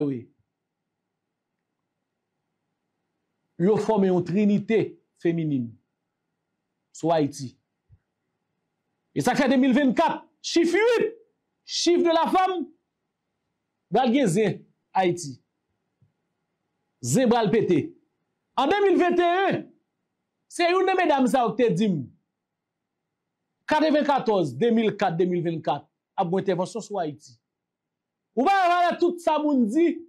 Oui. Ils ont formé une trinité féminine sur Haïti. Et ça fait 2024, chiffre 8, chiffre de la femme, d'Algézien, Haïti. Zébral pété. En 2021, c'est une de mesdames ça qui te dit. 94, 2004, 2024, à une intervention sur Haïti. Ou bien, tout ça, moun dit,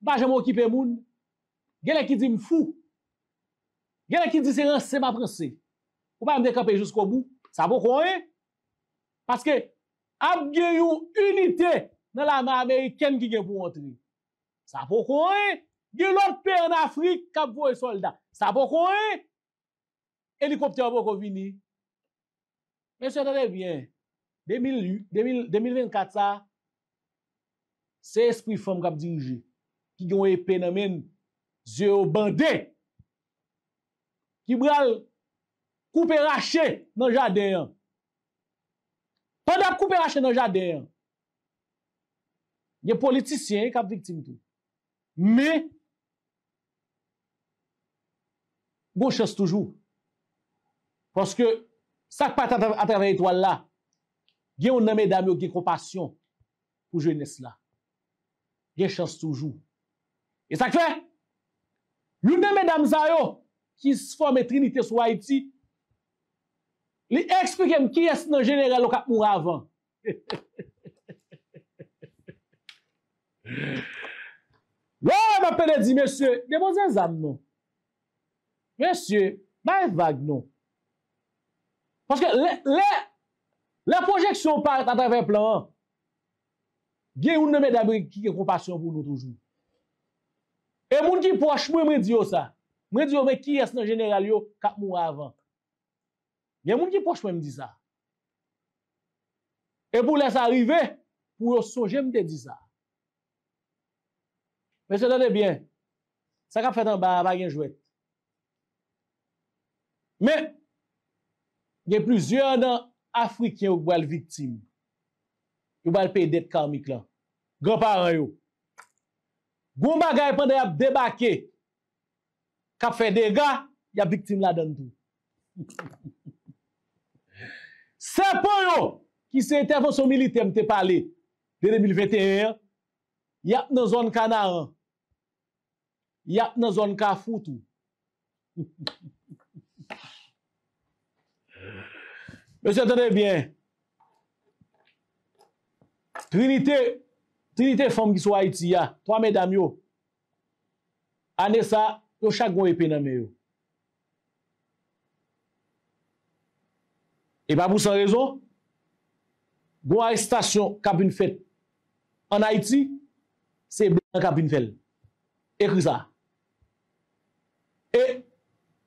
bah, je m'occupe moun. Gèle qui dit m'fou. Gèle qui dit c'est rense, c'est ma pensée. Ou pas me décamper jusqu'au bout. Ça vaut quoi? Parce que, ap gen yon unité dans l'armée américaine qui gen pour entrer. Ça vaut quoi? Gen l'autre pays en Afrique qui voit soldat. Ça vaut quoi? Hélicoptère pour venir. Mais ça attendez bien. 2024 ça, c'est esprit femme qui a dirigé. Qui gen épée nan men. Zéro bandé qui bral couper raché dans le jardin. Pendant couper raché dans le jardin, il y a des politiciens qui sont victimes tout. Mais, bon chance toujours. Parce que, ça passe à travers l'étoile là, il y a une dame qui a compassion pour jeunesse là. Il y a chance toujours. Et ça fait? Une des mesdames qui se forment Trinité sur Haïti, lui explique qui est le général qui a mouru avant. Là, ma père dit, monsieur, déposez âme non. Monsieur, pas vague non. Parce que les projections partent à travers le plan. Il y a une mesdames qui a compassion pour nous toujours. Et les gens qui proche, moi, je dis ça. Je dis, mais qui est-ce dans le général qui a mouru avant? Il y a des gens qui proche, moi, je dis ça. Et pour laisser arriver, pour songer, je me dis ça. Mais c'est attendez bien. Ça qu'a fait en bas, pas de jouet. Mais, il y a plusieurs Africains qui sont victimes. Ils vont payer des dettes karmiques. Grands-parents. Gon bagay pendant y a débarqué, k'ap fait dégâts, y a victime la donne tout. C'est pour yo qui c'est intervention militaire m'te parlé de 2021, y a dans zone Canaan, y a dans zone Kafoutou. Monsieur attendez bien. Trinité femme qui sont Haïti, trois mesdames, yo. Année ça, yo chaque gon épée nan men yo. Et pas pour sans raison, gon arrestation k'ap vin fèt en Haïti, c'est blanc k'ap vin fèt. Écrit ça. Et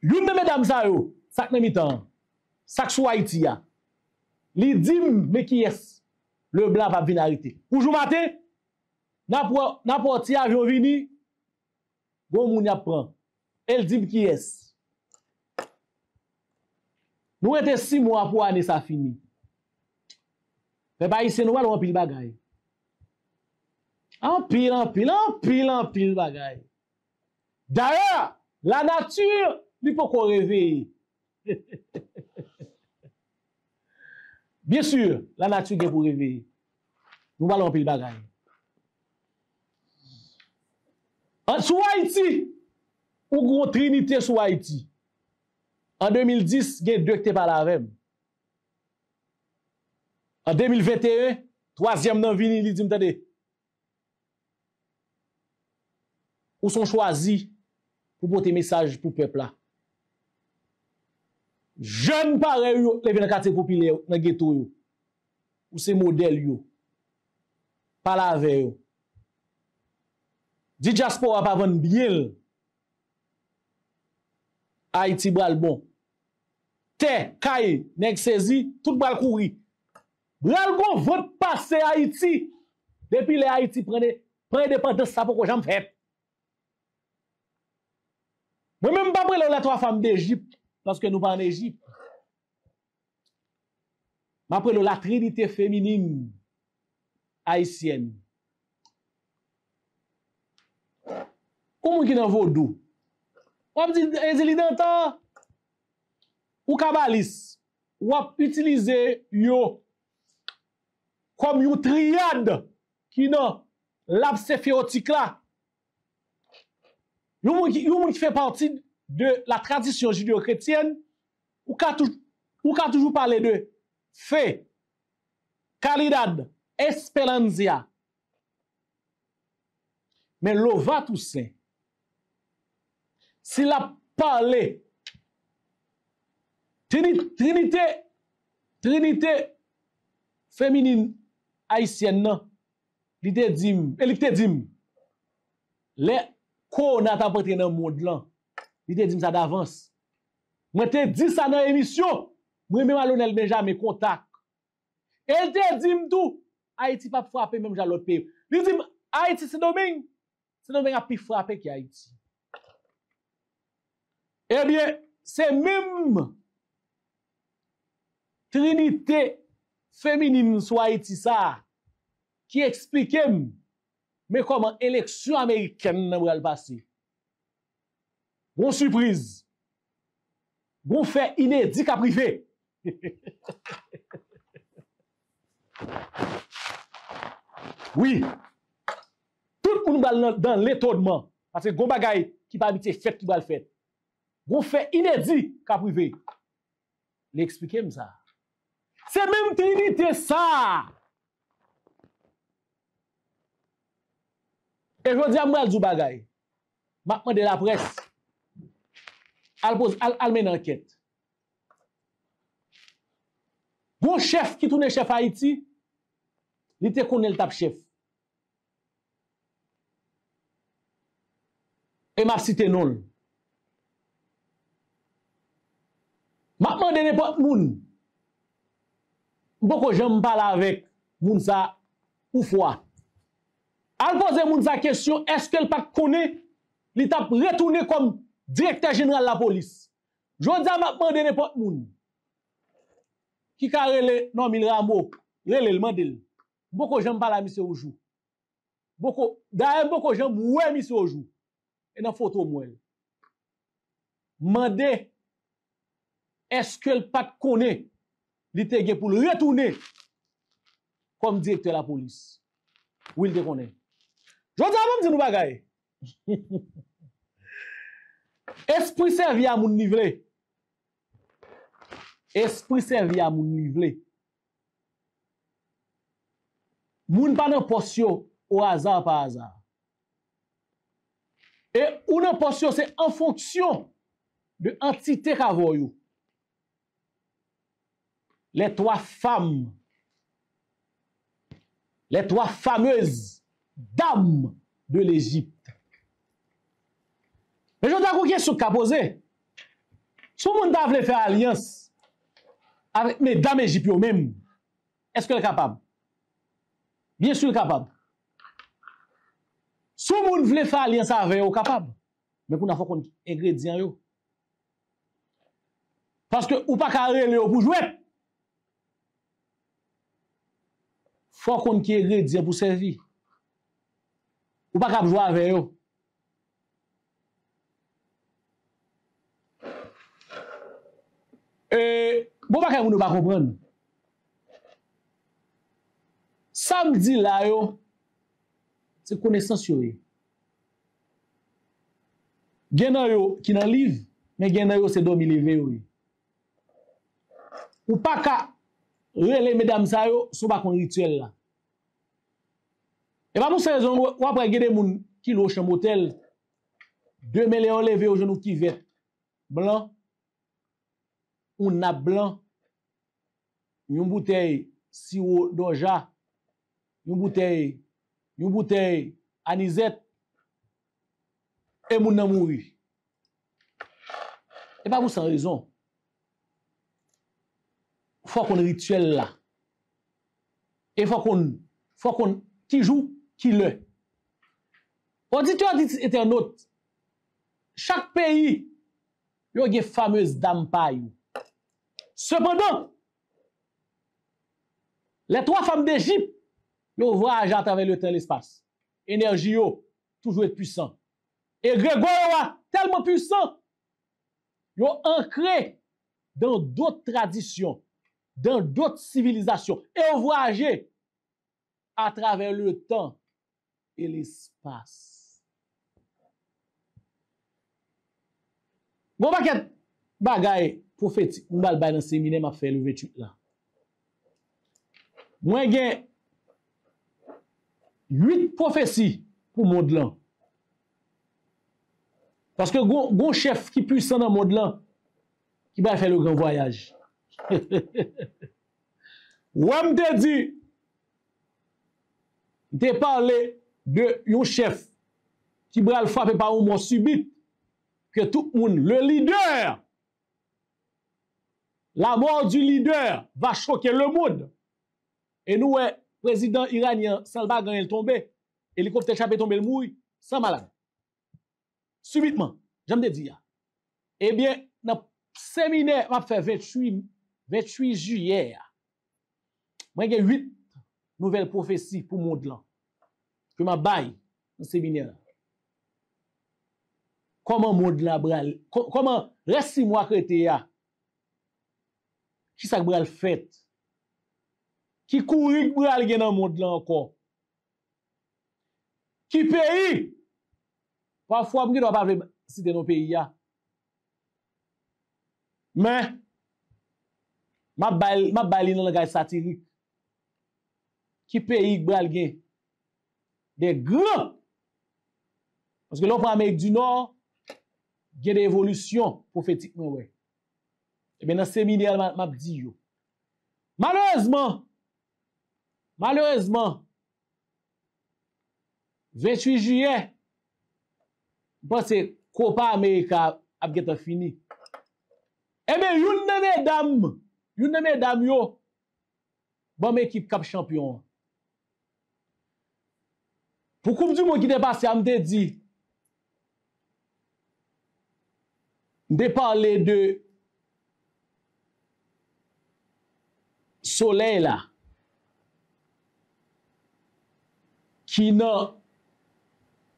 yon de mesdames ça yo, sak nan mitan, sak sou Haïti ya. Li di mais qui est le blanc va venir arrêter. Oujou matin, n'a pas ti avion vini, bon moun y prend. Elle dit qui est. Nous était 6 mois pour année ça fini. Mais pas ici nous allons pile bagaille. En pile bagaille. D'ailleurs, la nature lui faut qu'on réveille. Bien sûr, la nature est pour réveiller. Nous allons pile bagaille. En sous Haïti, ou gros trinité sous Haïti. En 2010, il y a deux qui parlent avec moi. En 2021, troisième nan vini, li di m'tande. Ou sont choisis pour porter message pour peuple là. Jeunes pareil yo, levé dans quartier populaire, dans ghetto yo. Ou c'est modèle yo. Parle avec yo. Di diaspora pa vann bien. Haïti bral bon. Té, kay, nèg saisi, tout bral kouri. Bral gon vot passer Haïti. Depuis les Haïti prend dépendance ça pour j'en fait. Moi même pas prendre les trois femmes d'Égypte parce que nous pas en Égypte. Mais après la trinité féminine haïtienne. Ou qui dans vaudou? Ou dit intelligent ou cabaliste ou utiliser yo comme une triade qui dans l'abse phéotique là. Yon qui fait partie de la tradition judéo-chrétienne ou ka toujours parler de fait, calidad, esperancia. Mais Lova Toussaint, s'il a parlé Trinité féminine haïtienne, il te dit, les connata porté dans le monde là, il te dit ça d'avance. Moi te dit ça dans l'émission, moi même à Lionel Benjamin contact. Il te dit tout, Haïti pas frapper même dans l'autre pays. Il dit Haïti c'est domaine a plus frappé que Haïti. Eh bien, c'est même Trinité féminine sur Haïti ça qui explique mais comment élection américaine n'a pas passé. Bon surprise. Bon fait inédit à privé. Oui. Tout le monde dans l'étonnement parce que gon bagay qui pas habité fête qui va le faire. Bon fait inédit à privé. L'expliquez-moi ça. C'est même Trinité ça. Et je dis à moi, je bagaille. Je de la presse. Elle mène une enquête. Bon chef qui tourne chef Haïti, il te connaît le tape chef. Et m'a cité non. Maintenant, de n'importe moun. Beaucoup j'aime parler avec Mounsa ou fois. Al pose Mounsa question, est-ce qu'elle pas connaît l'étape retourner comme directeur général de la police? Je dis à ma demande n'importe moun. Qui carrele non mille rameaux, relèle mandel. Beaucoup j'aime parler à monsieur Oujou. Beaucoup d'ailleurs beaucoup j'aime ouais monsieur Oujou. Et dans photo moi. Mandé est-ce qu'elle pas connaît l'été pour le retourner comme directeur de la police. Où il te connaît. Je dis à nous bagaille. Esprit servi à mon nivelé. Moun pas dans portion au hasard par hasard. Et ou dans portion c'est en fonction de entité qu'a voyou. Les trois fameuses dames de l'Égypte. Mais je dois vous dire ce qu'a posé. Si vous voulez faire alliance avec mes dames égyptiennes même, est-ce qu'elle est capable? Bien sûr, capable. Si vous voulez faire alliance avec eux, capable. Mais vous n'avez pas d'ingrédients. Parce que vous n'avez pas carré pour jouer. Faut qu'on qui ingrédient pour servir. Ou pas capable jouer avec eux. Bon pas qu'on ne pas comprendre. Samedi là yo c'est connaissance yo. Gen nan yo qui nan livre mais gen nan yo c'est dormi levé yo. Ou pas capable les mesdames ça yo sou pas kon rituel là. Et pas pour saison ou après gade moun ki lo chambre hôtel deux méléon levé au genou qui vert blanc ou na blanc une bouteille sirop d'orgeat une bouteille anisette et moun nan mouri. Et pas pour sans raison. Faut qu'on rituel là. Et faut qu'on qui joue, qui le. Auditeur dit internaute, chaque pays yo gen fameuse dame payou. Cependant, les trois femmes d'Égypte yo voyage à travers le temps et l'espace. Énergie yo toujours être puissant. Et Grégoire, tellement puissant, ils ont ancré dans d'autres traditions, dans d'autres civilisations, et ont voyagé à travers le temps et l'espace. Bon paquet bagay prophétique, on va le bail dans séminaire m'a fait le 28 là. Moi j'ai 8 prophéties pour monde là. Parce que gon chef qui puissant dans monde là qui va faire le grand voyage. Ouam te dit de parler de un chef qui va frapper par un mot subit que tout le monde, le leader, la mort du leader va choquer le monde. Et nous, le président iranien, Salva Gan, il est tombé, hélicoptère chapé tombé, il mouille, sans malade. Subitement, j'aime te dire. Eh bien, dans le séminaire, on va faire 28 juillet. Moi, j'ai 8 nouvelles prophéties pour le monde là. Que ma baille dans séminaire. Comment monde la bral, comment reste 6 mois crété ya? Qui ça bral fait? Qui couru bral gen dans monde là encore? Qui pays? Parfois m'ki doit pas citer nos pays ya. Mais ma balle dans langage satirique. Qui pays bral gen? Des grands. Parce que l'on prend Amérique du Nord, il y a des évolutions prophétiquement, ouais. Et bien, dans le séminaire, je dis yo. Malheureusement, 28 juillet, je pense que Copa América a été fini. Et bien, une de mesdames, yo, bonne équipe cap champion. Pour Coupe du Monde qui est passé, je me dit, de parler de soleil là, qui n'a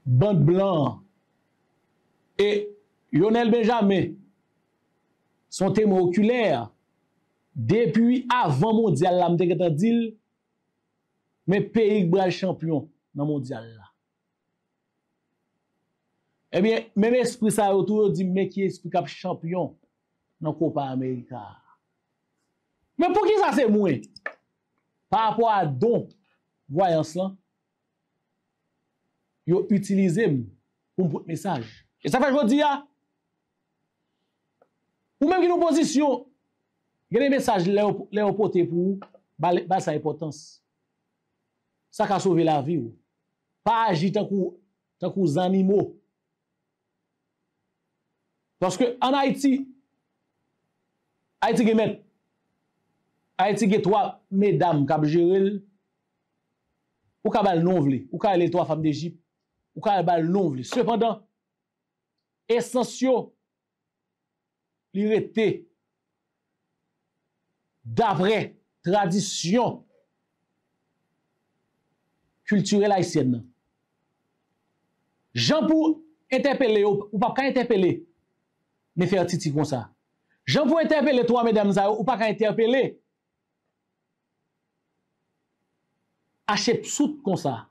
bande blanc et Lionel Benjamin, son témoin oculaire, depuis avant mondial là, m'te k'ta dit, mais pays bral champion dans mondial là. Eh bien, même esprit ça autour dit mais qui esprit cap champion dans Copa América. Mais pour qui ça c'est moins par rapport à don voyance là yo utilisé pour votre message. Et ça fait je dis là ou même qui nous position gagner message les porter pour ba sa importance. Ça qu'a sauver la vie ou pas agir tant kou animaux. Parce que en Haïti a 3 mesdames qui ont géré, ou qui ont non-vlé, ou qui ont 3 femmes d'Égypte, ou qui ont non-vlé. Cependant, essentiel, l'irrété, d'après tradition culturelle haïtienne. Jean pour interpeller, ou pas interpeller, mais faire titi comme ça. J'en pour interpeller 3 mesdames ou pas qu'à interpeller. Achète soute comme ça.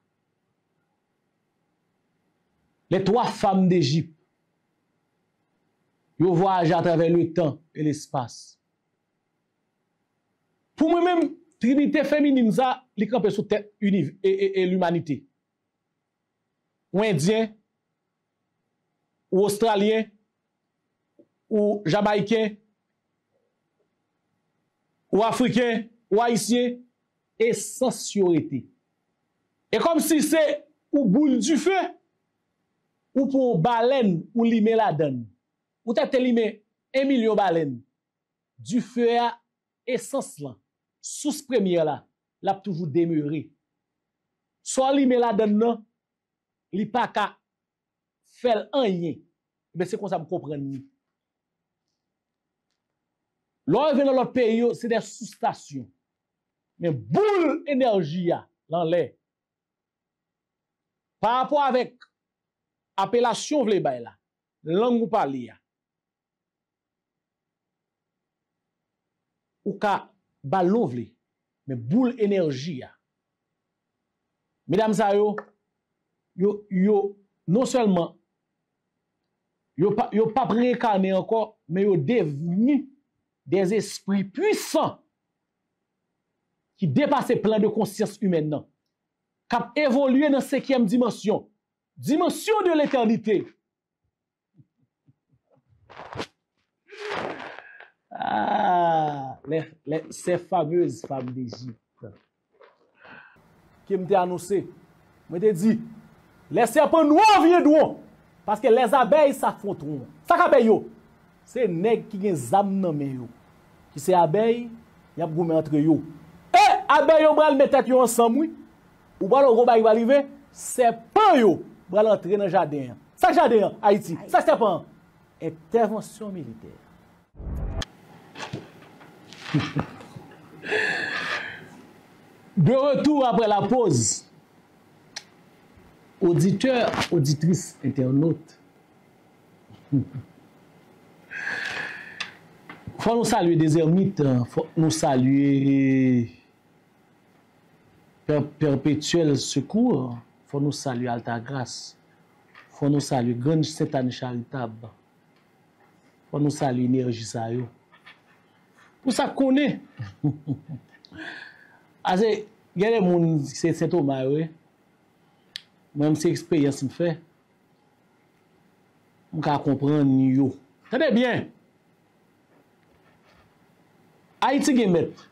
Les 3 femmes d'Égypte. Yo voyage à travers le temps et l'espace. Pour moi-même, trinité féminine ça, li camper sous tête unive et l'humanité. Ou indien, ou australien, ou jamaïcain, ou africain, ou haïtien, essentialité. Et comme si c'est ou boule du feu, ou pour baleine, ou limé la donne, ou t'a limé Emilio baleine, du feu à essence là, sous ce premier là, l'a toujours demeuré. Soit limé la donne non, li pa ka faire un yen. Mais c'est comme ça me comprendre. L'on vient dans l'autre pays, c'est des sous-stations. Mais boule énergie dans l'air. Par rapport avec appellation vle bay la, langue ou parler ya. Ou ka ballon vle, mais boule énergie ya. Mesdames sa yo, non seulement yo pas réincarné encore, mais yo devenu des esprits puissants qui dépassent le plan de conscience humaine, qui ont évolué dans la 5e dimension, dimension de l'éternité. Ah, ces fameuses femmes d'Égypte qui m'ont annoncé, m'ont dit, les serpents noirs viennent d'où? Parce que les abeilles s'affronteront. Ça qu'abeille yo, c'est nèg qui gen zam nan men yo. Qui c'est abeille, y a goumé entre yo. Eh, abeille yo bral met tête yo ensemble, ou bral gros bail va arriver, serpent yo bral entrer dans jardin. Ça jardin Haïti, ça serpent. Intervention militaire. De retour après la pause. Auditeurs, auditrices, internautes, faut nous saluer des ermites, faut nous saluer perpétuel secours, faut nous saluer Alta Grâce, faut nous saluer Grange Sainte-Anne Charitable, faut nous saluer Énergie Sayo. Pour ça qu'on est, il y a des gens qui sont Saint-Omer, oui. Même si l'expérience me fait, je peux comprendre. Tenez bien. Haïti est maître.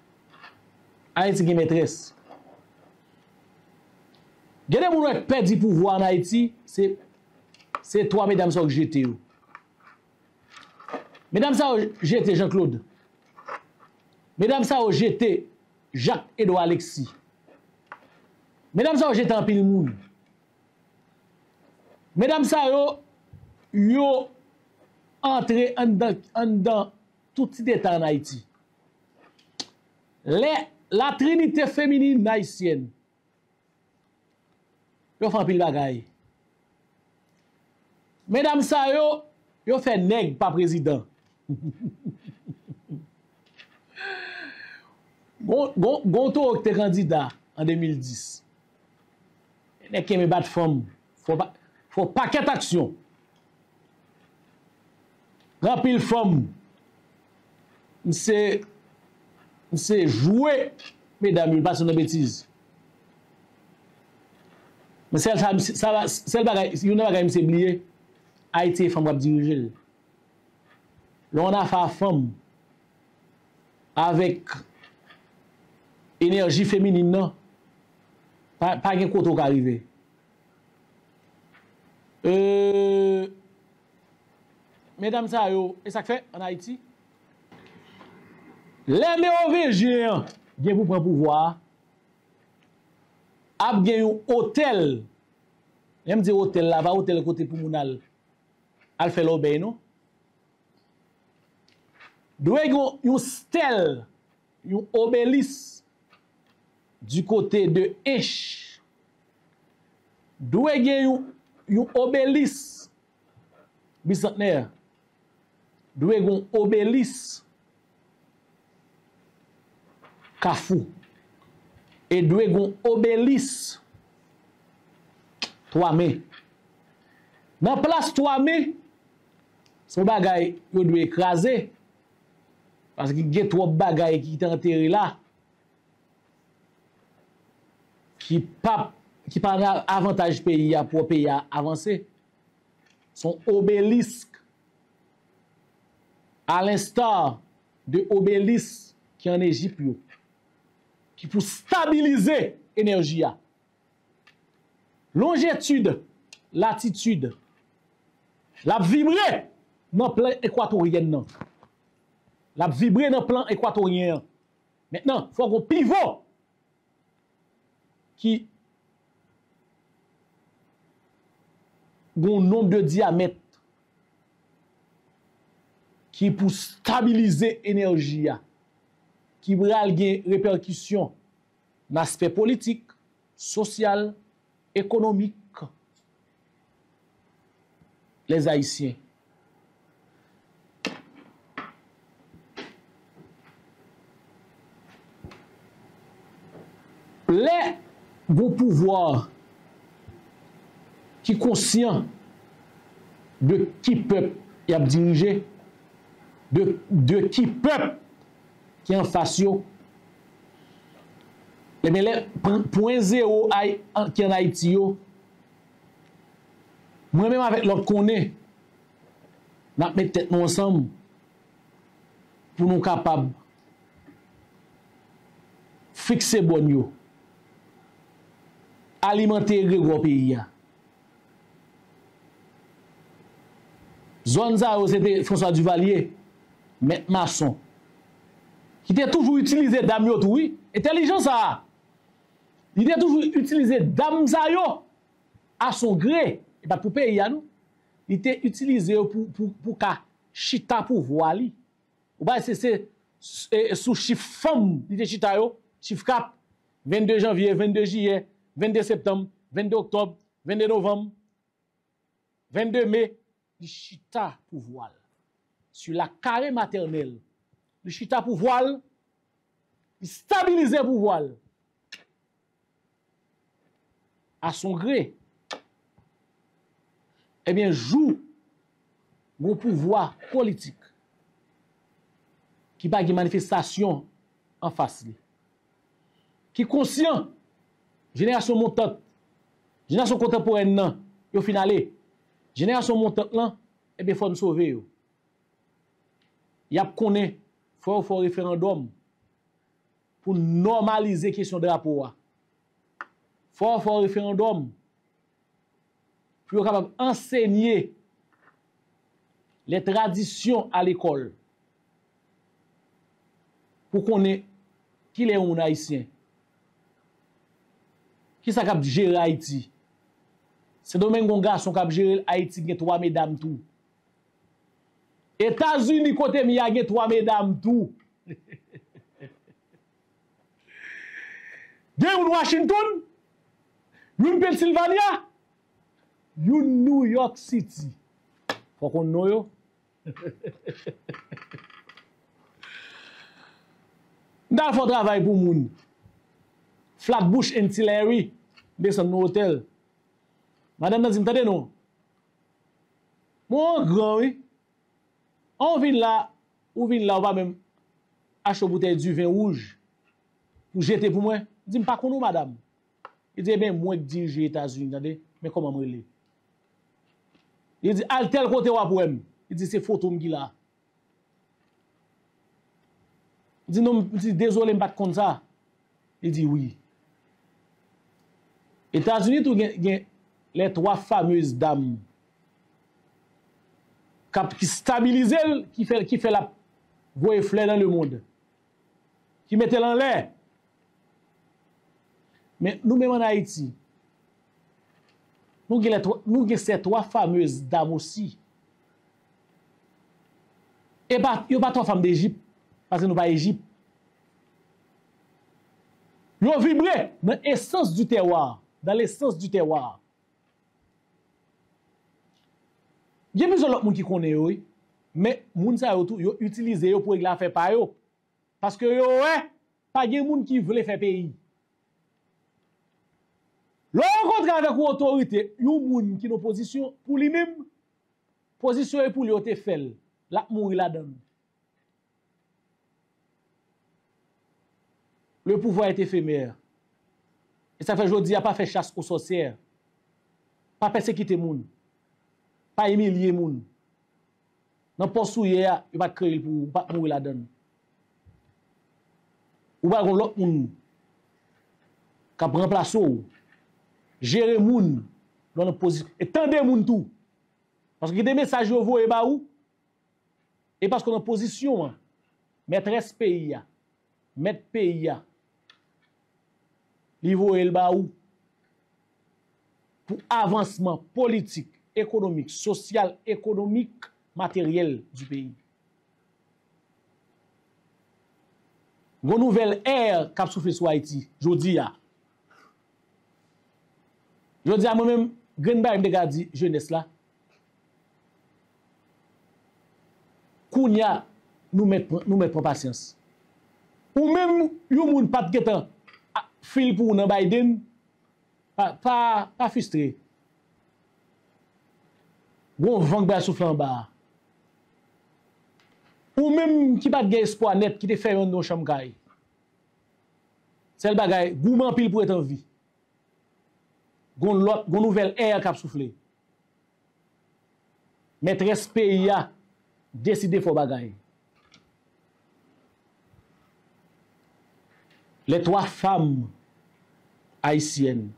Haïti est maîtresse. Il y a des gens qui perdent du pouvoir en Haïti, c'est toi, mesdames, qui jetez. Mesdames, ça jetez Jean-Claude. Mesdames, ça jetez Jacques-Edouard Alexis. Mesdames, ça jetez en pile monde. Mesdames sa yo entré en dans tout petit état en Haïti. La trinité féminine haïtienne, yo fè pile bagay. Mesdames sa yo fait nèg pas président. Gonto était candidat en 2010. Nèg qui me bat femme, faut paquet action. Rempile femme. C'est jouer, mesdames, une passion de bêtise. Mais celle bagaille, si vous n'avez pas oublié, Haïti, femme va diriger. L'on a fait femme avec énergie féminine, non? Pas qu'un côté qui arrive. Mesdames, ça yo, et ça fait en Haïti? Les Mérovingiens, qui vous prennent pouvoir, a gagné un hôtel. Je me dis hôtel là, va hôtel côté pour Mounal. Al fait l'obé, non? Doué yon stèle, yon obélis du côté de Esch. Doué yon obélis bicentenaire, doué gon obélis Kafou et doué gon obélis 3 mai. Dans place 3 mai, son bagay yo doit écraser parce qu'il y a trop bagay qui est enterré là qui parle avantage pays pour pays à avancer, son obélisque, à l'instar de obélisque qui est en Égypte, qui pour stabiliser l'énergie. Longitude, latitude, la vibrer dans le plan équatorien. La vibrer dans le plan équatorien. Maintenant, il faut qu'on pivot qui bon nombre de diamètres qui pour stabiliser l'énergie, qui va avoir répercussions dans l'aspect politique, social, économique, les Haïtiens. Les gros pouvoirs qui sont conscients de qui peuple y a dirigé, de qui peuple qui est en face, et bien les points zéro qui est en Haïti, moi-même avec l'autre qu'on est, nous mettons tête nous ensemble pour nous capables de fixer bon yo, alimenter le gros pays. Zone ça, c'était François Duvalier, maître maçon, qui était toujours utilisé dame yo, oui, intelligence ça. Il était toujours utilisé dame ça yo à son gré, et pas pour payer nous. Il était utilisé pour chita pour voir li. Ou bien c'est sous chiffre femme, il était chita yo, chiffre cap 22 janvier, 22 juillet, 22 septembre, 22 octobre, 22 novembre, 22 mai. Le chita pour voile sur la carré maternelle, le chita pour voile, il stabilisait pour voile à son gré. Eh bien, joue gros pouvoir politique qui pas de manifestation en face, qui conscient génération montante, génération contemporaine, non, et au final, génération montante là, eh bien, il faut nous sauver yo. Il y a connaît, faut référendum pour normaliser question drapeau. Faut référendum pour capable enseigner les traditions à l'école. Pour connaître qui est un haïtien. Qui ça capable gérer Haïti? C'est domaine qu'on garçon qui a géré Haïti, qui a 3 mesdames tout. États-Unis, côté mi a 3 mesdames tout. Il y a une Washington, une Pennsylvania, une New York City. Faut qu'on nous yo. Dans le travail pour moun. Flatbush and Tillery, descend nos hôtels. Madame Nazim, t'as dit non? Mon grand, oui. On vient là, on va même acheter une bouteille du vin rouge pour jeter pour moi. Dis pas qu'on nous, madame. Il dit, eh bien, moi, je dirige les États-Unis, mais comment me relève? Il dit, al tel côté, wa pour m. Il dit, c'est photo m'gi là. Il dit, non, désolé, m'pas comme ça. Il dit, oui. États-Unis, tout gen. Les trois fameuses dames qui stabilisent, qui fait la voie fleur dans le monde, qui mettent en l'air. Mais nous-mêmes en Haïti, nous avons ces trois fameuses dames aussi. Et nous pas trois femmes d'Égypte, parce que nous pas Égypte. Nous vibré dans l'essence du terroir, dans l'essence du terroir. Il y a plusieurs gens qui connaissent, mais les gens qui utilisent pour régler l'affaire par eux. Parce que pas de gens qui veulent faire pays. Lorsqu'on rencontre avec l'autorité, il y a des gens qui ont une position pour lui-même, position pour lui, il fait la mourir là-dedans. Le pouvoir est éphémère. Et ça fait aujourd'hui, il n'y a pas fait chasse aux sorcières, pas persécuter les gens. Pas humilier moun. Nan poste ou ya, yo pa créer pour pas mourir la donne. Ou pa gon l'autre moun ka remplacer ou gérer moun dans la position et tendez moun tout. Parce que des messages yo voye ba ou et parce qu'on en position maîtresse pays a, maître pays a. Li voye ba ou pour avancement politique, économique, social, économique, matériel du pays. Une nouvelle ère qui a soufflé sur Haïti, je dis à moi-même, Greenberg me dit, jeunesse là, Kounia, nous mettons patience. Ou même, yon moun pat ketan fil pour nan Biden, pas frustré. Ou vang ba souffle en bas. Ou même qui pas de espoir net, qui te fait yon non chamkay. C'est le bagay, gouman pile pour être en vie. Gon l'autre, gon nouvelle air qui a soufflé. Maîtresse pays a décidé fò bagay. Les trois femmes haïtiennes,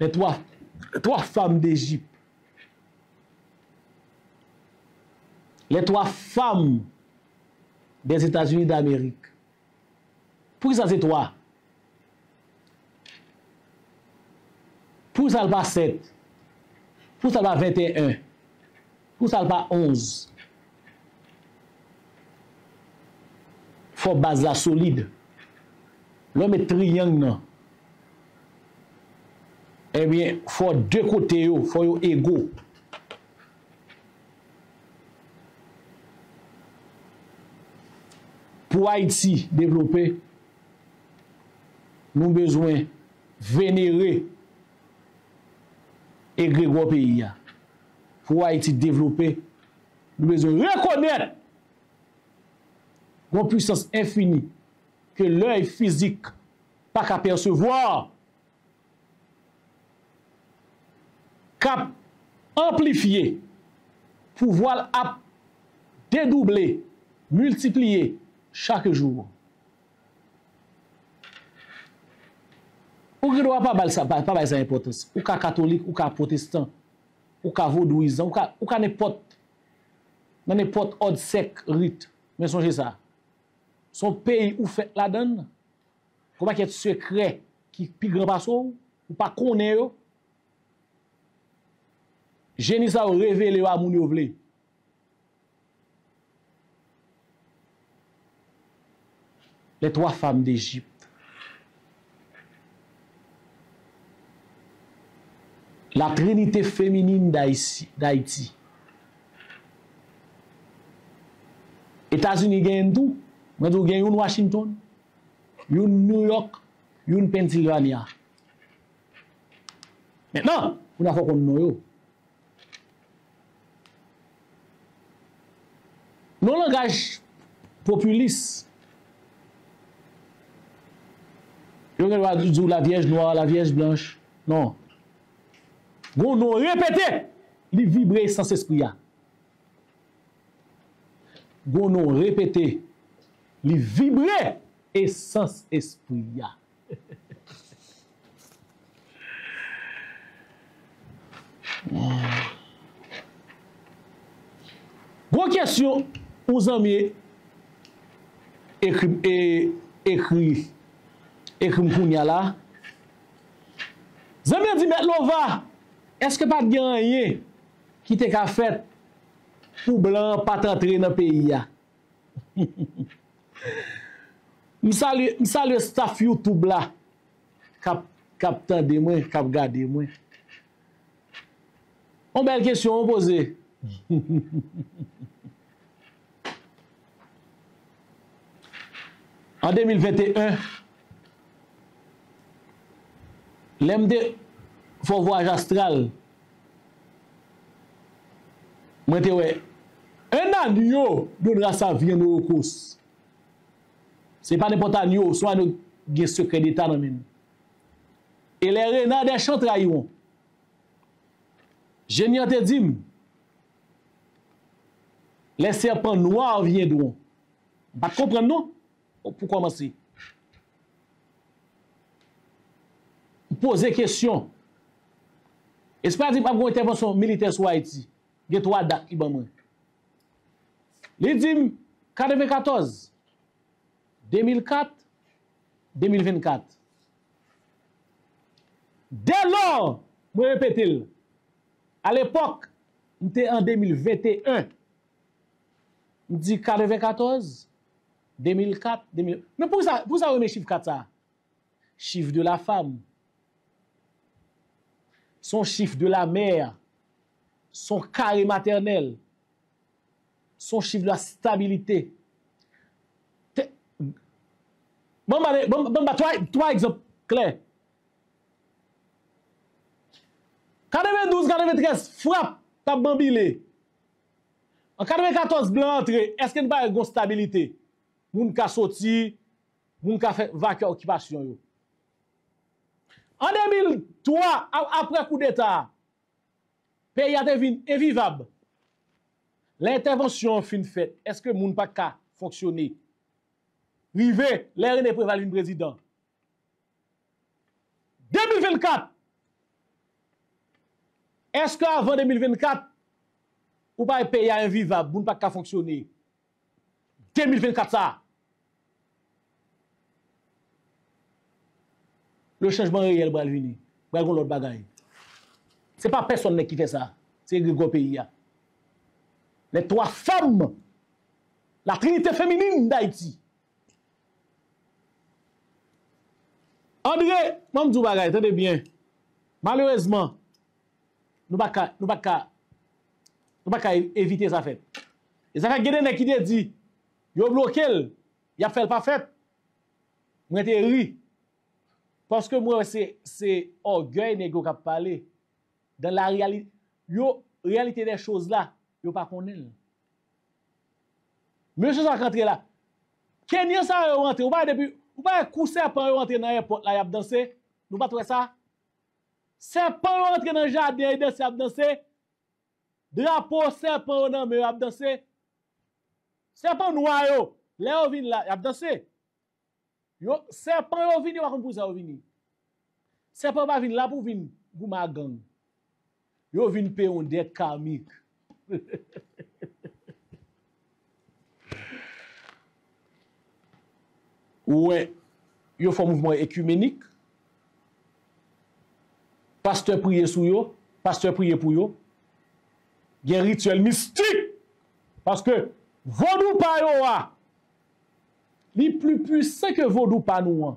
les trois femmes d'Égypte, les trois femmes des États-Unis d'Amérique. Pour ça, c'est trois. Pour ça, c'est 7. Pour ça, c'est 21. Pour ça, c'est 11. Faut base solide. L'homme est triangle. Eh bien, il faut deux côtés, il faut égaux. Pour Haïti développer, nous avons besoin de vénérer et grégoire pays. Pour Haïti développer, nous avons besoin de reconnaître une puissance infinie que l'œil physique pas qu'à percevoir, qu'à amplifier, pouvoir à dédoubler, multiplier chaque jour. Ou ne doit pas pas ça importance. Ou qu'à catholique, ou qu'à protestant, ou qu'à vaudouisant, ou qu'à n'importe autre sec rite. Mais songez ça. Son pays où fait la donne, comment qu'il y a de secret qui pigre pas ou pas connaît yo. Génie ça révélé à moun yo vle. Les trois femmes d'Égypte. La trinité féminine d'Haïti. États-Unis gagnent tout. Moi, je gagne une Washington, une New York, une Pennsylvanie. Maintenant, on a fait comme nous. Nos langages populistes, on ne va dire la Vierge noire, la Vierge blanche. Non. On nous répété, les vibrer sans esprit. On nous répété. Li vibre et sans esprit. Bonne question aux amis écrit Kounyala. Zami dit met Lova, est-ce que pas de rien qui t'est qu'a fait pour blanc pas entrer dans pays? M'salue staff YouTube là, cap tande moi, cap gade moi. On belle question on poser. En 2021, l'MD faut voyage astral. Moi te ouais. Un agneau donnera sa vie au course. Ce n'est pas n'importe agneau, soit nous avons secret d'État. Et les renards des champs trahiront. Je n'y te dit, les serpents noirs viendront. Vous comprenez, non? Pour commencer. Posez question. Est-ce que vous n'avez pas une intervention militaire sur Haïti? Il y a trois dates qui sont. Les dîmes 94, 2004, 2024. Dès lors, je répète, à l'époque, nous étions en 2021. Nous disons 94, 2004, 2024. Mais pour ça, on met chiffre 4 ça. Chiffre de la femme, son chiffre de la mère, son carré maternel. son chiffre de la stabilité. Bon, trois exemples clairs. 92, 93, frappe, t'as bambilé. En 94, blanc entré, est-ce qu'il n'y a pas de stabilité? Moun ka sorti, moun ka fait vaquer occupation. En 2003, après coup d'État, le pays a devenu invivable. L'intervention fin faite, est-ce que moun pa ka fonctionner? Rivé, l'air de prévaler président. 2024, est-ce qu'avant 2024, ou pas un pays invivable, moun pa ka fonctionner? 2024, ça. Le changement réel, va venir. Va gon l'autre bagaille. C'est pas personne qui fait ça. C'est le gros pays. Les trois femmes, la trinité féminine d'Haïti. André, mam dou bagaille, tenez bien. Malheureusement, nous pas éviter ça fait. Et ça fait que qui dit yo bloqué, y a fait pas fait. Moi te ri. Parce que moi c'est orgueil négo qui parler. Dans la réalité, yo réalité des choses là, yo pas connaît. Monsieur ça rentré là. Kenyan ça rentré, ou pas depuis ou pas coup serpent rentré dans l'aéroport là, y a danser, nous pas trouver ça. Serpent rentré dans jardin, y danser, y a danser. Drapeau serpent dans me y a danser. Serpent noir yo, là on vient là, y a danser. Yo serpent yo vient, on va pour ça venir. Serpent pas vient là pour venir gouma gang. Yo vient payer on dette karmique. Ouais, yo font mouvement écuménique. Pasteur prier sou yo, pasteur prier pour yo. Gen rituel mystique parce que Vodou pa yo a, li plus puissant que Vodou pa nou an.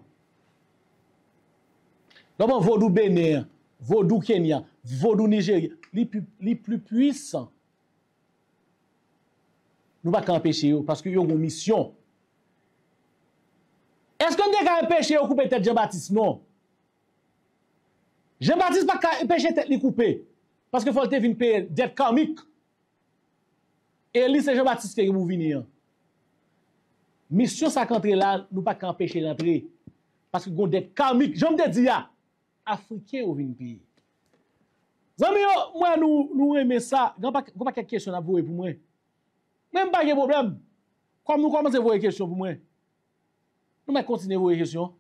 D'abord Vodou Bénin, Vodou Kenya, Vodou Nigeria, li plus puissant. Nous pas empêcher yo parce que yo une mission. Est-ce qu'on peut empêcher yo couper tête Jean-Baptiste? Non. Jean-Baptiste pas empêcher tête li couper parce que faut te vinn payer dette karmique. Et lui, c'est Jean-Baptiste qui est venu. Mission 50 là, nous ne pouvons pas empêcher l'entrée. Parce que nous avons des karmiques. Je me dis, Africains sont venus payer. Moi, nous aimons ça. Nous n'avons pas quelques questions à vous pour moi. Même pas de problème. Comme nous commençons à vous questions pour moi. Nous allons continuer à vous questions.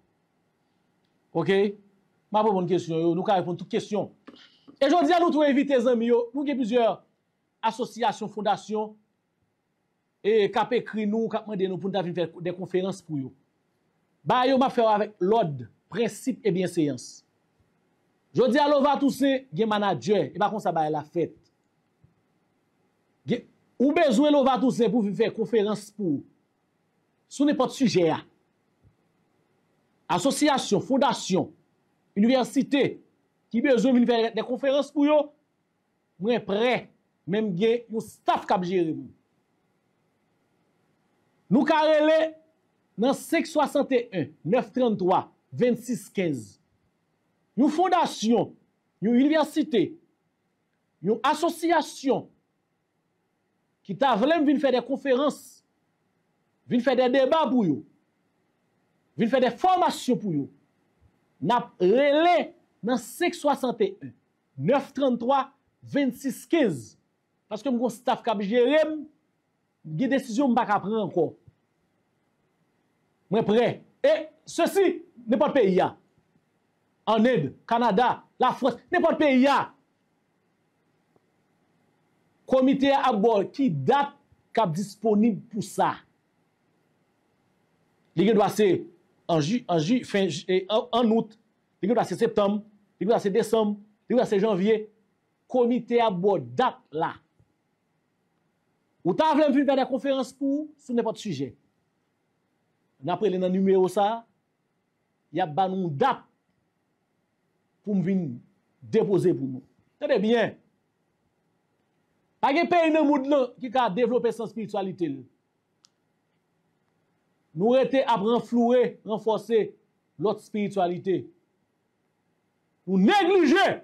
OK? Ma bonne question, nous allons répondre à toutes les questions. Et je dis à nous, nous éviter les amis. Nous avons plusieurs associations, fondations, et cap écrit nous, cap mandé nous pour nous faire des conférences pour vous. Bah, yo m'a fait avec l'ordre, principe et bienséance. Je dis à Lova Toussaint, gen manager, et par contre, ça va la fête. Ou besoin Lova Toussaint pour faire conférence pour sur n'importe sujet. Association, fondation, université, qui besoin de faire des conférences pour vous, moi prêt. Même gen yon staff kap jere nou. Nou ka rele nan 561 933 2615. Yon fondation, yon université, yon association qui ta vlem vin faire des conférences, vin faire des débats pour yon, vin faire des formations pour yon. Nap rele nan 561 933 2615. Parce que mon staff qui a géré, des décisions que je ne peux pas prendre encore. Je suis prêt. Et ceci, n'importe quel pays. En Inde, Canada, la France, n'importe quel pays. Comité à bord qui date qui est disponible pour ça. Il doit être en août, il doit être septembre, il doit être décembre, il doit être janvier. Comité à bord date là. Ou ta vle m'vin faire des conférences pour sur n'importe sujet. N'après le numéro ça, y a ban une date pour m'vin déposer pour nous. Tenez bien. Pas de pays dans le monde qui a développé sa spiritualité. Nous étions à renflouer, renforcer l'autre spiritualité. Nous négligeons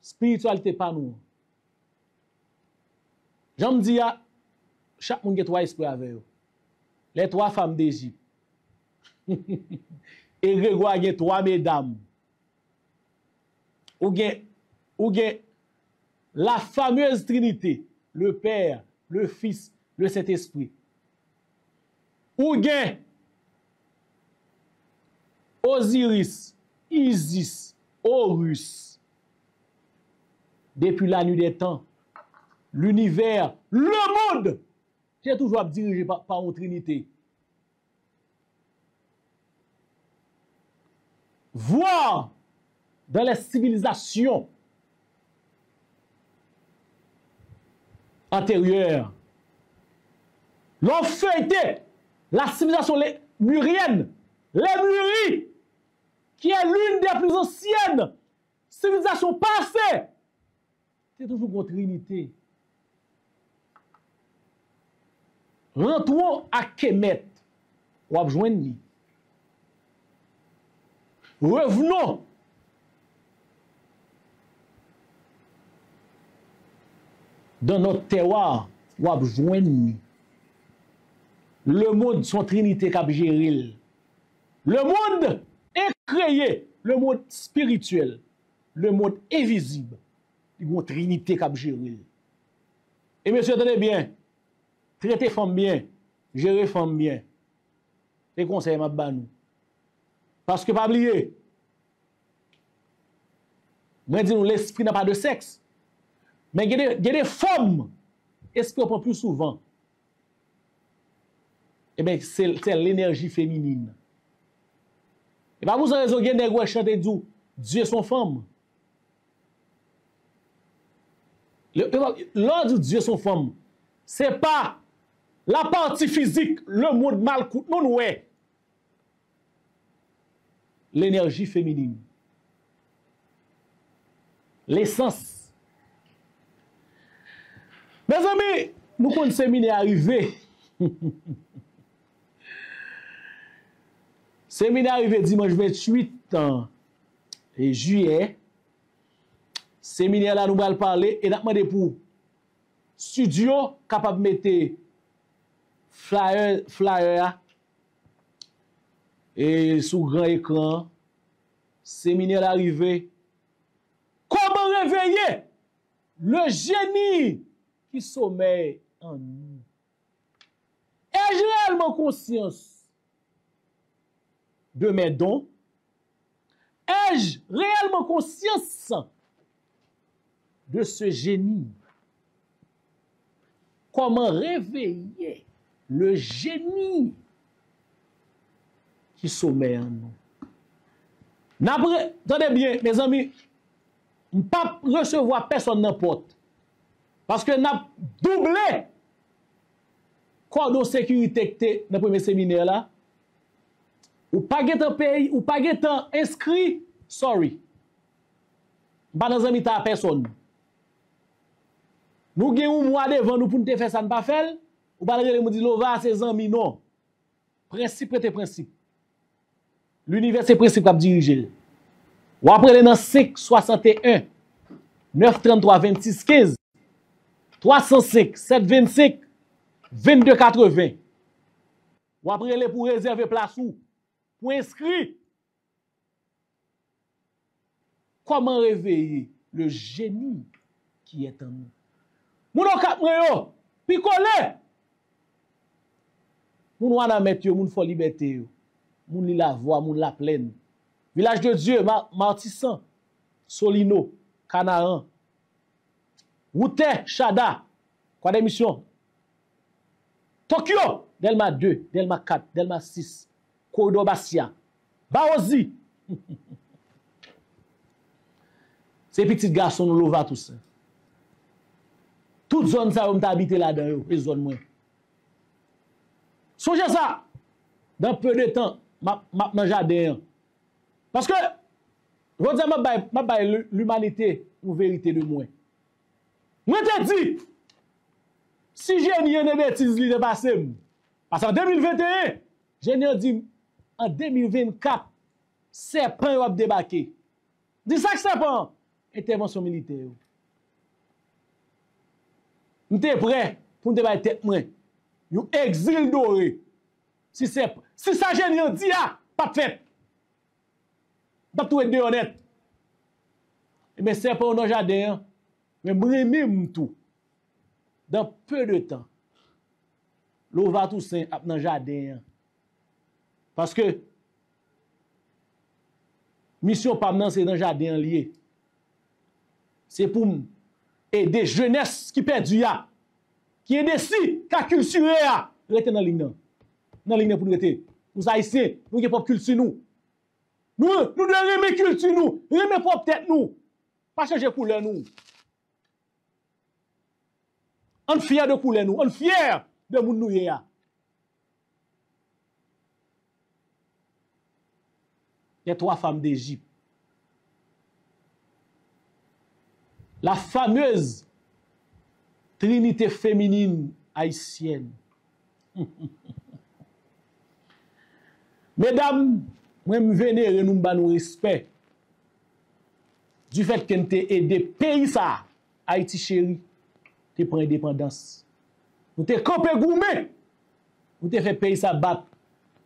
spiritualité par nous. J'en dis à chaque monde qui a trois esprits avec eux. Les trois femmes d'Égypte. Et Grégoire a trois mesdames. Ou bien la fameuse Trinité, le Père, le Fils, le Saint-Esprit. Ou bien Osiris, Isis, Horus. Depuis la nuit des temps, l'univers, le monde, c'est toujours dirigé par une Trinité. Voir dans les civilisations antérieures, l'on feuilleté, la civilisation murienne, les Muris, qui est l'une des plus anciennes civilisations passées, c'est toujours une Trinité. Rentrons à Kemet, ou à Joigny. Revenons dans notre terroir, ou à Joigny. Le monde, son Trinité qui a géré. Le monde est créé, le monde spirituel, le monde invisible. Une Trinité qui a géré. Et monsieur, tenez bien, traitez femme bien, gérez femme bien. Les conseils m'a banou. Parce que, pas oublier, moi, dis nous, l'esprit n'a pas de sexe. Mais il y a des femmes, l'esprit on prend plus souvent. Eh bien, c'est l'énergie féminine. Et bien, vous avez raison, vous avez chanté Dieu son femme. L'ordre de Dieu son femme, c'est pas la partie physique, le monde mal coûte, non, ouais. L'énergie féminine. L'essence. Mes amis, nous connaissons séminaire arrivé. Séminaire arrivé dimanche 28 juillet. Séminaire là, nous allons parler et nous allons demander pour studio capable de mettre flyer et sous grand écran. Séminaire arrivé. Comment réveiller le génie qui sommeille en nous? Ai-je réellement conscience de mes dons? Ai-je réellement conscience de ce génie? Comment réveiller le génie qui sommeille en nous? Attendez bien, mes amis, ne pas recevoir personne n'importe. Parce que n'a doublé cordon sécurité dans le premier séminaire là. Ou pas guetant pays, ou pas guetant inscrit, sorry. Pas dans amis ta personne. Nous gagnons un mois devant nous pour nous faire ça ne pas faire. Ou pas nous dire Lova ses amis non. Principe est principe. L'univers c'est principe qui dirige. Ou après dans 561 933 26 15 305 725 2280. Ou après les pour réserver place ou pour inscrire. Comment réveiller le génie qui est en nous? Moun kap mwen yo, picole. Moun wana met yo, moun fò liberté yo. Moun li la voix, moun la plaine. Village de Dieu, Martissan, Solino, Canaran. Route, Chada, quoi des missions? Tokyo, Delma 2, Delma 4, Delma 6, Corridor Bastia, Baozi. Ces petits garçons nous Lova Toussaint. Toute zone ça, on t'a habité là-dedans, les zones moins. Songez ça, dans peu de temps, ma jardin. Parce que, je veux dire, l'humanité, une vérité de moins. Moi, je te dis, si j'ai une bêtise, il est passé. Parce qu'en 2021, j'ai dit, en 2024, serpent va débarquer. Dis ça que serpent, intervention militaire. Je suis prêt pour me débattre tête. Yon exil doré. Si c'est si ça gêne yon dit ah, pas fait. Pas tout être honnête. Et bien c'est pas dans jardin, mais même tout. Dans peu de temps, Lova Toussaint ap dans jardin. Parce que mission pas nan c'est dans jardin lié. C'est pour aider jeunesse qui perdu ya. Qui est décis, qui a culturé, rete dans la ligne. Dans la ligne pour nous rete. Nous haïtiens, nous avons pas culture nous. Nous devons aimer culture nous, aimer propre tête nous. Pas changer couleur nous. On fier de couleur nous, on fier de moun nou yé. Les trois femmes d'Égypte. La fameuse Trinité féminine haïtienne. Mesdames, moi me vénère nous ba nous respect du fait que nous t'ai aidé pays ça Haïti chéri, t'ai prend indépendance. Nous t'ai campé goumé. Nous t'ai fait pays ça battre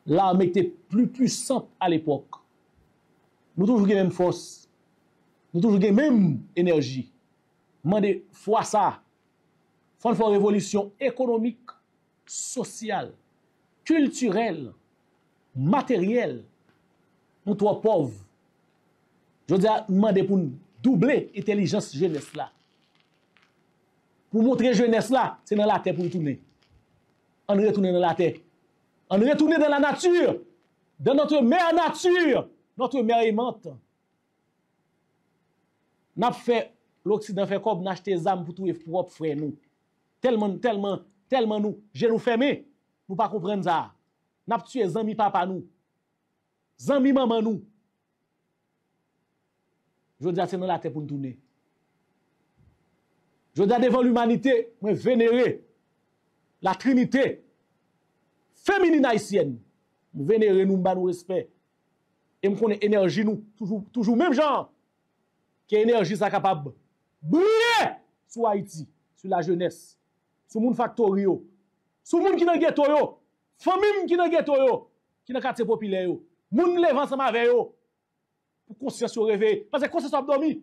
l'armée était plus puissante à l'époque. Nous toujours la même force. Nous toujours la même énergie. Mandé foi ça. Il faut une révolution économique, sociale, culturelle, matérielle. Nous trois pauvres. Je veux dire, demander pour doubler l'intelligence jeunesse là. Pour montrer jeunesse là, c'est dans la terre pour tourner. On retourne dans la terre. On retourne dans la nature. Dans notre mère nature. Notre mère aimante. L'Occident fait comme acheter des âmes pour tous les propres frères nous. Tellement nous, je nous fermé, nous pas comprendre ça. N'a tué zami papa nous. Zami maman nous. Je dis c'est dans la tête pour nous tourner. Je dis devant l'humanité, moi vénérer la Trinité féminine haïtienne. Nous vénérer nous, nous respect. Et nous connaissons énergie nous toujours même genre. Qui énergie ça capable briller sur Haïti, sur la jeunesse. Sous moun factory yo, sous moun ki nan ghetto yo, famille ki nan ghetto yo, ki nan quartier populaire yo, moun lèv ensemble avec yo pour conscience yo réveiller parce que conscience a dormi.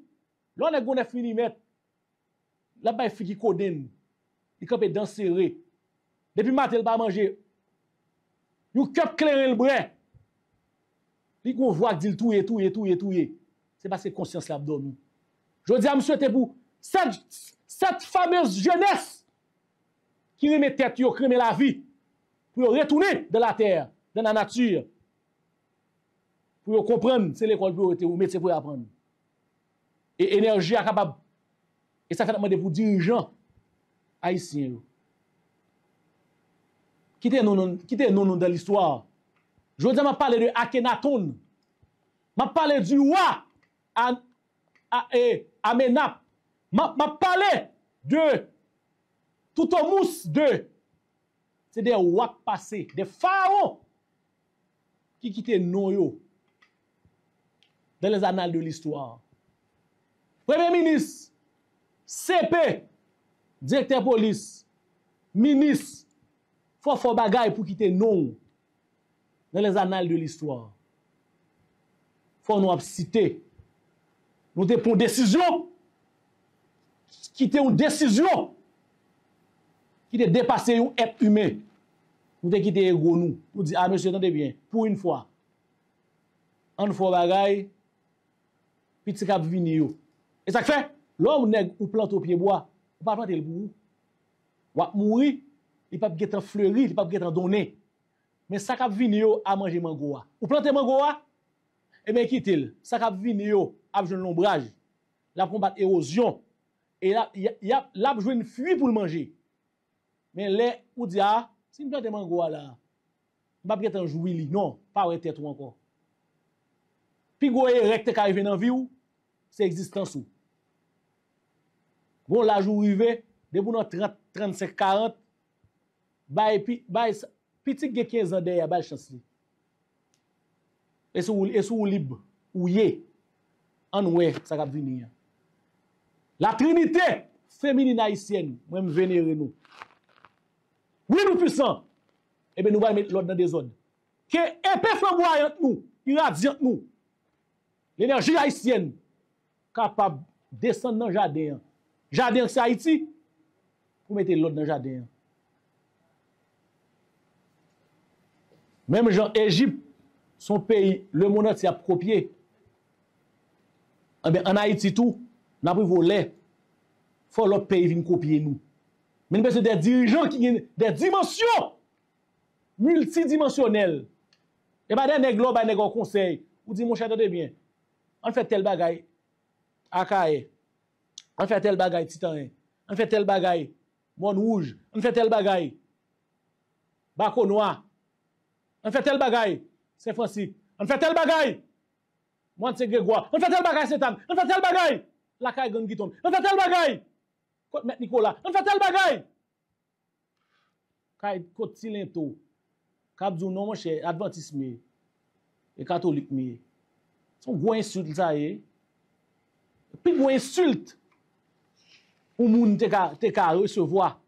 Là nèg on est fini mettre la bay fi ki koden, il camper danser. Depuis matin il pas manger. Yon kep clairer le brin. Li gon voix dit touyer. C'est parce que conscience l'a dormi. Je dis à monsieur te pour cette fameuse jeunesse qui remet tête, qui remet la vie, pour retourner de la terre, dans la nature, pour comprendre, c'est l'école pour vous mettre, c'est pour apprendre. Et énergie est capable. Et ça fait demander pour dirigeants haïtiens. Quittez-nous dans l'histoire. Je veux dire, je parle de Akhenaton. Je parle du roi Amenap. Je parle de tout au mousse de, c'est des rois passés, des pharaons qui quittent nous dans les annales de l'histoire. Premier ministre, CP, directeur police, ministre, faut bagaille pour quitter nous dans les annales de l'histoire. Faut nous citer. Nous avons une décision, quitter une décision. Qui te dépasse un être humain. Nous te quitte ego nous. Nous dit, ah monsieur, attendez bien, pour une fois. On fait bagaille, petit cap vini yo. Et ça fait, l'homme nèg ou plante au pied bois, ou pas planter le bout. Ou a mourir, il pas gèt en fleuri, il pas gèt en donné. Mais ça cap vini yo a manger mango a. Ou planter mango a, et bien quitte il. Ça cap vini yo a joindre l'ombrage, la combattre érosion et là il a joindre fuite pour le manger. Mais là, ou dit, ah, si nous plantons mango là, nous ne pouvons pas jouer li, non, pas ou tête ou encore. Puis, vous avez recte qui arrive dans la vie, c'est l'existence ou. Bon, la jour arrivé, debout dans 30, 35, 40, petit qui a 15 ans derrière, il a chance. Et si vous libre, ou yé, en oué, ça va venir. La Trinité féminine haïtienne, même vénérer nous. Oui, nous puissants, eh bien, nous allons mettre l'ordre dans des zones. Que épée flamboyante nous, irradiante nous, l'énergie haïtienne, capable de descendre dans le jardin. Jardin, c'est Haïti, pour mettre l'ordre dans le jardin. Même Jean Égypte, son pays, le monde entier a approprié. Eh bien, en Haïti, tout, nous avons volé. Il faut que l'autre pays vienne copier nous. Mais nous avons des dirigeants qui ont des dimensions multidimensionnelles. Et bien, des nègres, des nègres conseil. Ou dit, mon cher, attendez bien. On fait tel bagaille, Akaye. On fait tel bagaille, Titan. On fait tel bagaille, Mon Rouge. On fait tel bagaille, Bako Noir. On fait tel bagaille, Saint-Francis. On fait tel bagaille, Mont-Saint-Grégoire. On fait tel bagaille, Saint-Anne. On fait tel bagaille, la Caille Grande Guiton. On fait tel bagaille, Côte-Mette Nicolas. On fait tel bagaille, Côte-Silento. Kabdou, non, mon cher, Adventisme et Catholique. Son gros insulte, ça y est. Puis gros insulte, ou moun te ka recevoir,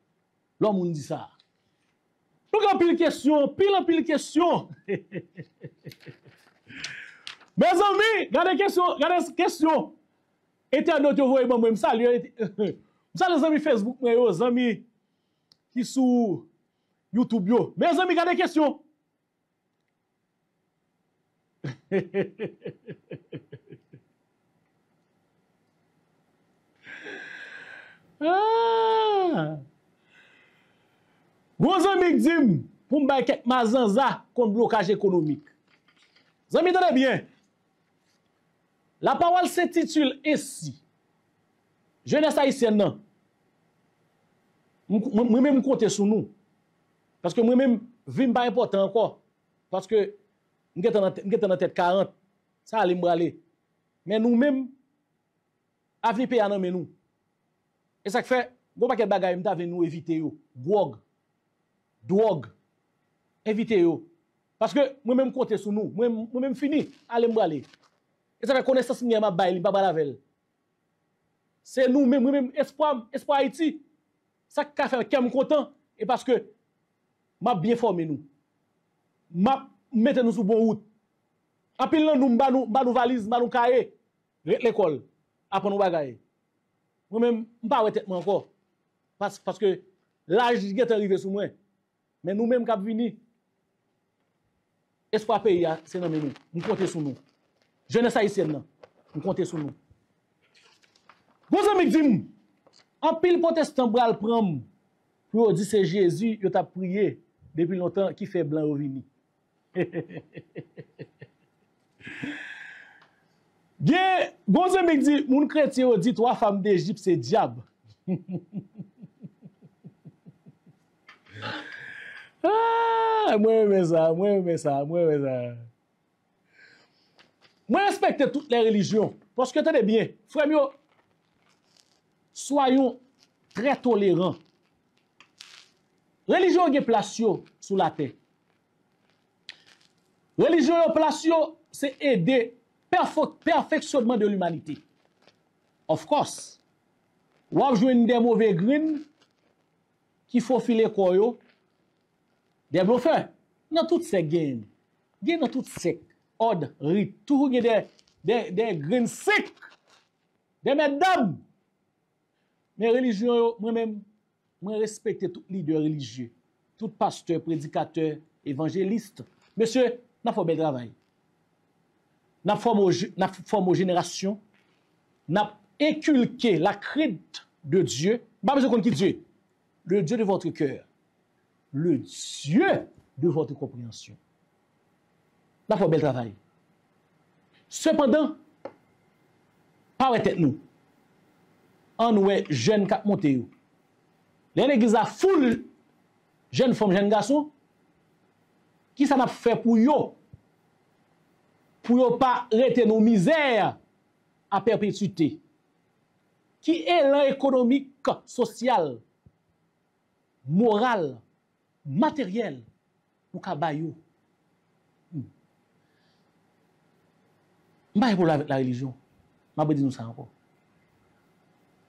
l'homme moun dit ça. Donc, en pile question, pile question. Mes amis, regardez question. Internaute, vous voyez, moi, je salue les amis Facebook, les amis qui sont YouTube. Mes amis, regardez question. Ah! Bon amis, dis-moi, pour me faire ma zanza contre blocage économique. Amis, tenez bien. La parole s'intitule ainsi. Jeunesse haïtienne, moi-même, compte sur nous. Parce que moi-même, vie pas important encore. Parce que nous sommes en tête 40. Ça allait me aller. Mais nous-mêmes, avenir pays en nous. Et ça fait, bon paquet de bagages, nous devons éviter. Drogue. Éviter. Parce que moi-même, compte sur nous. Moi-même, fini. Allez me aller. Et ça fait connaissance, je ma bail, pas balavel. C'est nous-mêmes, moi-même, espoir Haïti. Ça qui a fait qu'un content. Et parce que, m'a bien formé nous. M'a mettez nous sur bon route. Après là nous ba nous valise, ba nous cahier, l'école, après nous bagaille. Moi même pas ouais tête encore parce que l'âge qui est arrivé sur moi. Mais nous même cap venir espoir pays c'est dans nous. Nous compter sur nous. Jeunesse haïtienne, nous compter sur nous. Gros amis dit en pile protestant bral prendre pour dire c'est Jésus, il t'a prié depuis longtemps qui fait blanc revenu. Bien, bon Zemek dit, mon chrétien dit, trois femmes d'Égypte, c'est diable. Ah, moi, moi, respecte toutes les religions. Parce que tenez bien, frère, soyons très tolérants. Religion est placée sous la terre. Religion et opération, c'est aider perfectionnement de l'humanité. Of course. Ou a joué des mauvais green qui faut filer koyo, des bluffeurs. Dans toutes ces gains. Gains dans toutes ces ordres, rites, toujours des green secs, des mesdames. Mais religion, moi-même, moi respecte tout leader religieux, tout pasteur, prédicateur, évangéliste. Monsieur, nous avons fait un travail. Nous avons formé aux générations. Nous avons inculqué la crainte de Dieu. Pas besoin qu'on dise Dieu. Le Dieu de votre cœur. Le Dieu de votre compréhension. Nous avons fait un travail. Cependant, paraît-nous, en nous, jeunes qui montent. L'église a foule, jeunes femmes, jeunes garçons. Qui ça n'a fait pour yo? Pour yo pas rester nos misères à perpétuité. qui est l'un économique, social, moral, matériel, pour Kabayou. Je ne sais pas pour la religion. Je ne sais pas dire ça encore.